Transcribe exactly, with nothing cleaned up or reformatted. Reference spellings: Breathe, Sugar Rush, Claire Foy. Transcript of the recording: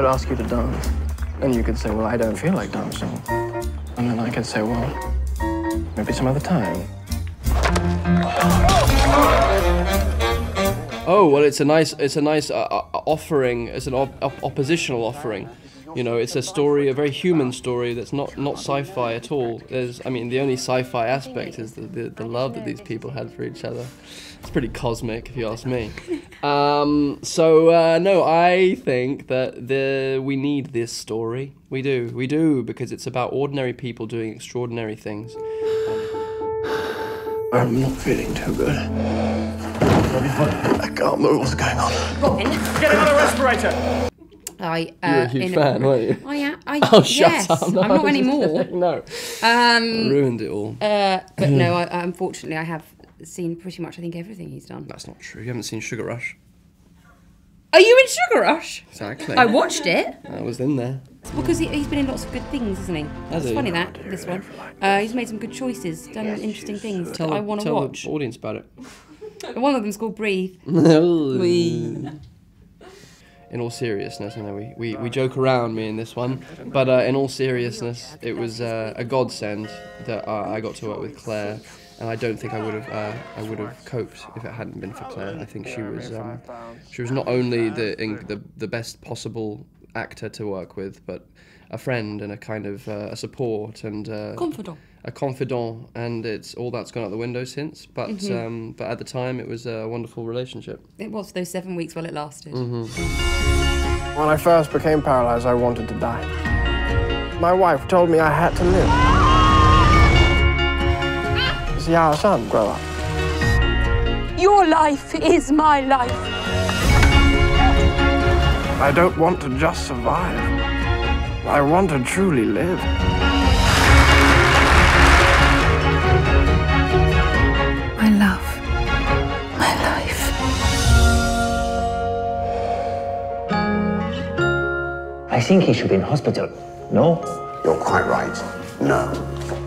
could ask you to dance. And you could say, well, I don't feel like dancing. And then I could say, well, maybe some other time. Oh, well, it's a nice, it's a nice uh, offering. It's an op op oppositional offering. You know, it's a story, a very human story that's not, not sci-fi at all. There's, I mean, the only sci-fi aspect is the, the, the love that these people had for each other. It's pretty cosmic, if you ask me. Um, so, uh, no, I think that the, we need this story. We do, we do, because it's about ordinary people doing extraordinary things. I'm not feeling too good. I can't move. What's going on? Robin. Get another respirator. I, uh, You're a huge in fan, a, weren't you? I am. I, oh, shut yes, up. No, I'm not anymore. No. Um, ruined it all. Uh, but no, I, unfortunately, I have seen pretty much, I think, everything he's done. That's not true. You haven't seen Sugar Rush. Are you in Sugar Rush? Exactly. I watched it. I was in there. It's because he, he's been in lots of good things, isn't he? That's it's funny, that, this one. Uh, he's made some good choices, done yes, interesting things tell, that I want to watch. Tell the audience about it. One of them's called Breathe. Breathe. In all seriousness, you know, we, we, we joke around, me in this one, but uh, in all seriousness, it was uh, a godsend that uh, I got to work with Claire, and I don't think I would have uh, I would have coped if it hadn't been for Claire. I think she was um, she was not only the, in, the the best possible actor to work with, but a friend and a kind of uh, a support and uh, confidant. A confidant, and it's all that's gone out the window since. But mm-hmm. um, but at the time, it was a wonderful relationship. It was those seven weeks while it lasted. Mm-hmm. When I first became paralysed, I wanted to die. My wife told me I had to live. See our son grow up. Your life is my life. I don't want to just survive. I want to truly live. I love my life. I think he should be in hospital. No? You're quite right. No.